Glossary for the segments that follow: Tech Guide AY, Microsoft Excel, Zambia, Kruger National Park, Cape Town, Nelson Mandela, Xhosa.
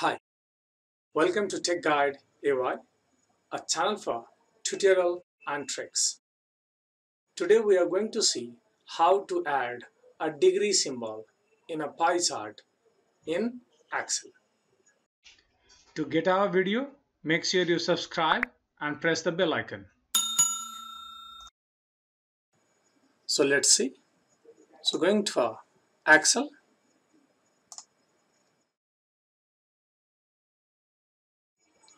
Hi, welcome to Tech Guide AY, a channel for tutorial and tricks. Today we are going to see how to add a degree symbol in a pie chart in Excel. To get our video, make sure you subscribe and press the bell icon. So let's see. So going to Excel.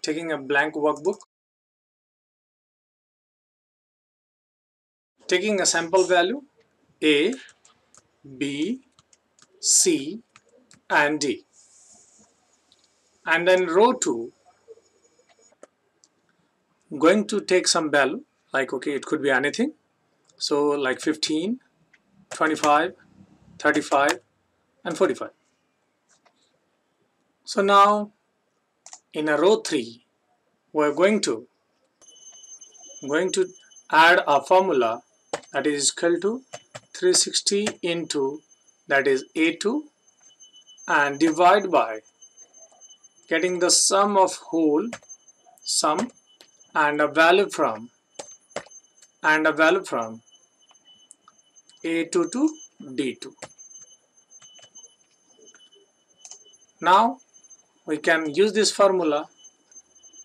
Taking a blank workbook, taking a sample value A, B, C and D, and then row 2 going to take some value, like okay, it could be anything, so like 15, 25, 35 and 45. So now in a row 3, we are going to add a formula that is equal to 360 into, that is A2, and divide by getting the sum of whole sum and a value from A2 to D2. Now we can use this formula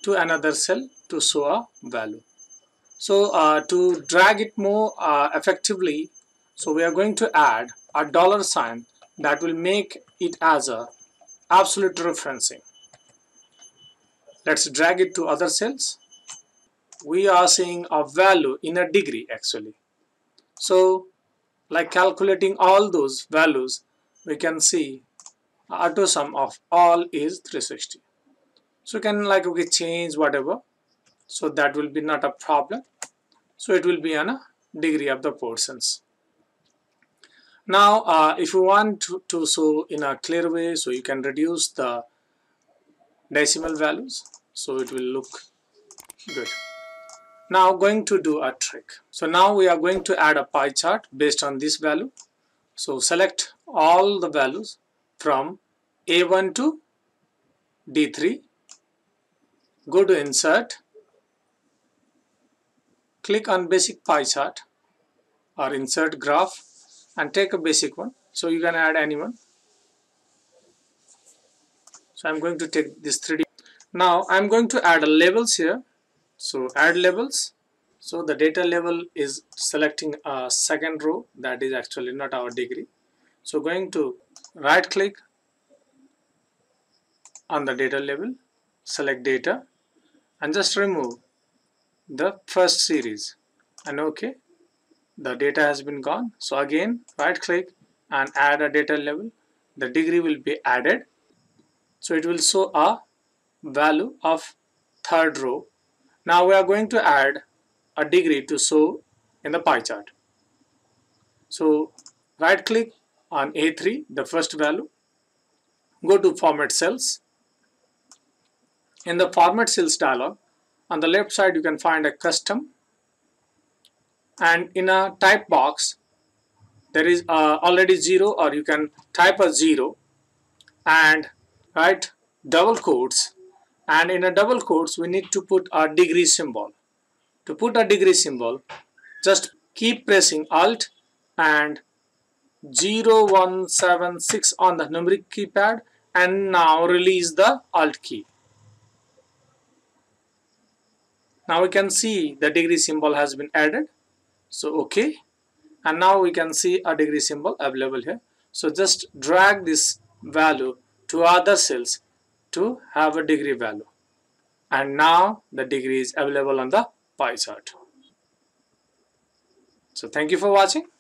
to another cell to show a value. So to drag it more effectively, so we are going to add a $sign that will make it as a absolute referencing. Let's drag it to other cells. We are seeing a value in a degree actually. So like calculating all those values, we can see auto sum of all is 360. So you can like okay change whatever, so that will be not a problem. So it will be on a degree of the portions. Now if you want to show in a clear way, so you can reduce the decimal values, so it will look good. Now going to do a trick. So now we are going to add a pie chart based on this value. So select all the values from A1 to D3, go to Insert, click on Basic Pie Chart or Insert Graph and take a basic one. So you can add anyone. So I'm going to take this 3D. Now I'm going to add labels here. So add labels. So the data label is selecting a second row that is actually not our degree. So going to right click on the data label, select data and just remove the first series and okay, the data has been gone. So again right click and add a data label, the degree will be added. So it will show a value of third row. Now we are going to add a degree to show in the pie chart. So right click on A3, the first value, go to Format Cells. In the Format Cells dialog, on the left side you can find a custom, and in a type box there is already 0, or you can type a 0 and write double quotes, and in a double quotes we need to put a degree symbol. To put a degree symbol, just keep pressing Alt and 0176 on the numeric keypad and now release the Alt key. Now we can see the degree symbol has been added. So okay, and now we can see a degree symbol available here. So just drag this value to other cells to have a degree value, and now the degree is available on the pie chart. So thank you for watching.